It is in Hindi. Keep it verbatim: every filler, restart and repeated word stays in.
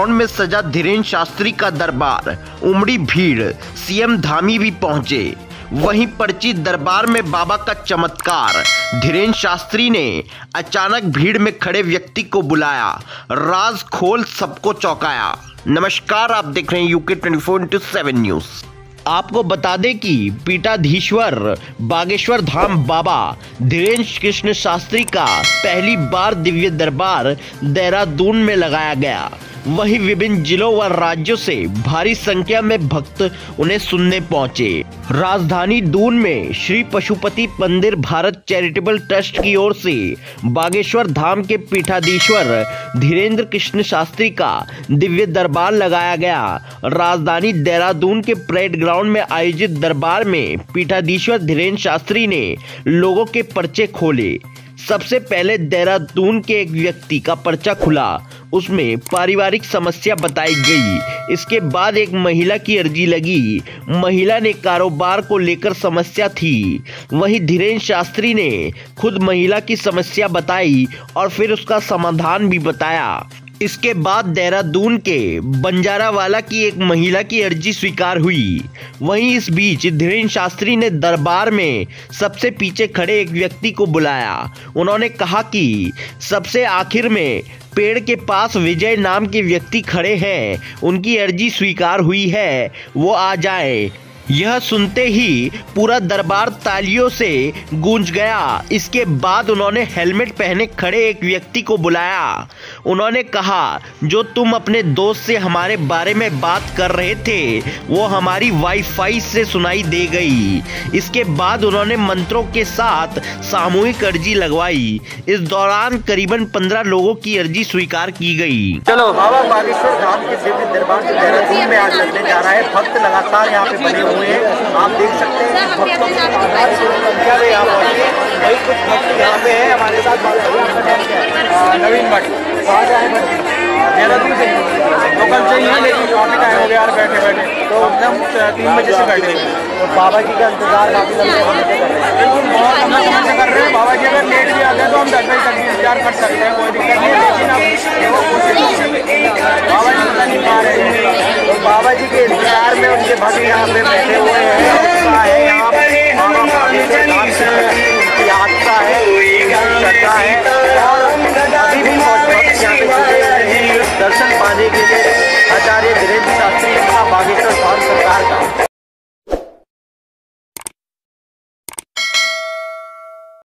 में सजा धीरेन्द्र शास्त्री का दरबार, उमड़ी भीड़, सीएम धामी भी पहुंचे। वहीं पर्ची दरबार में बाबा का चमत्कार, धीरेन्द्र शास्त्री ने अचानक भीड़ में खड़े व्यक्ति को बुलाया, राज खोल सबको चौंकाया। नमस्कार, आप देख रहे हैं UK twenty four into seven news. आपको बता दें कि पीठाधीश्वर बागेश्वर धाम बाबा धीरेन्द्र कृष्ण शास्त्री का पहली बार दिव्य दरबार देहरादून में लगाया गया। वहीं विभिन्न जिलों व राज्यों से भारी संख्या में भक्त उन्हें सुनने पहुंचे। राजधानी दून में श्री पशुपति मंदिर भारत चैरिटेबल ट्रस्ट की ओर से बागेश्वर धाम के पीठाधीश्वर धीरेन्द्र कृष्ण शास्त्री का दिव्य दरबार लगाया गया। राजधानी देहरादून के परेड ग्राउंड में आयोजित दरबार में पीठाधीश्वर धीरेन्द्र शास्त्री ने लोगों के पर्चे खोले। सबसे पहले देहरादून के एक व्यक्ति का पर्चा खुला, उसमें पारिवारिक समस्या बताई गई। इसके बाद एक महिला की अर्जी लगी, महिला ने कारोबार को लेकर समस्या थी। वहीं धीरेन्द्र शास्त्री ने खुद महिला की समस्या बताई और फिर उसका समाधान भी बताया। इसके बाद देहरादून के बंजारा वाला की एक महिला की अर्जी स्वीकार हुई। वहीं इस बीच धीरेन्द्र शास्त्री ने दरबार में सबसे पीछे खड़े एक व्यक्ति को बुलाया। उन्होंने कहा कि सबसे आखिर में पेड़ के पास विजय नाम के व्यक्ति खड़े हैं, उनकी अर्जी स्वीकार हुई है, वो आ जाए। यह सुनते ही पूरा दरबार तालियों से गूंज गया। इसके बाद उन्होंने हेलमेट पहने खड़े एक व्यक्ति को बुलाया। उन्होंने कहा, जो तुम अपने दोस्त से हमारे बारे में बात कर रहे थे वो हमारी वाईफाई से सुनाई दे गई। इसके बाद उन्होंने मंत्रों के साथ सामूहिक अर्जी लगवाई। इस दौरान करीबन पंद्रह लोगों की अर्जी स्वीकार की गई। चलो बाबा बागेश्वर धाम के दिव्य दरबार देहरादून में आज लगने जा रहा है। भक्त लगातार यहाँ पे बने आप देख सकते हैं। भक्तों की संख्या में यहाँ वही कुछ भक्त यहाँ पे है हमारे साथ। नवीन भट्ट कहाँ जाए देहरादून से लोकल चाहिए, लेकिन ट्रॉफिक आए हो गए यार बैठे बैठे, तो एकदम तीन बजे से बैठे हैं। बाबा जी का इंतजार काफी लंबे समय से कर रहे हैं, बिल्कुल बहुत लंबे समय से कर रहे हैं। बाबा जी अगर लेट भी आ गए तो हम दस बजे तक इंतजार कर सकते हैं, कोई दिक्कत नहीं। लेकिन अब बाबा जी बता नहीं पा रहे हैं, तो बाबा जी के इंतजार में उनके भक्त यहाँ पे बैठे हुए हैं। यहाँ पर यात्रा है।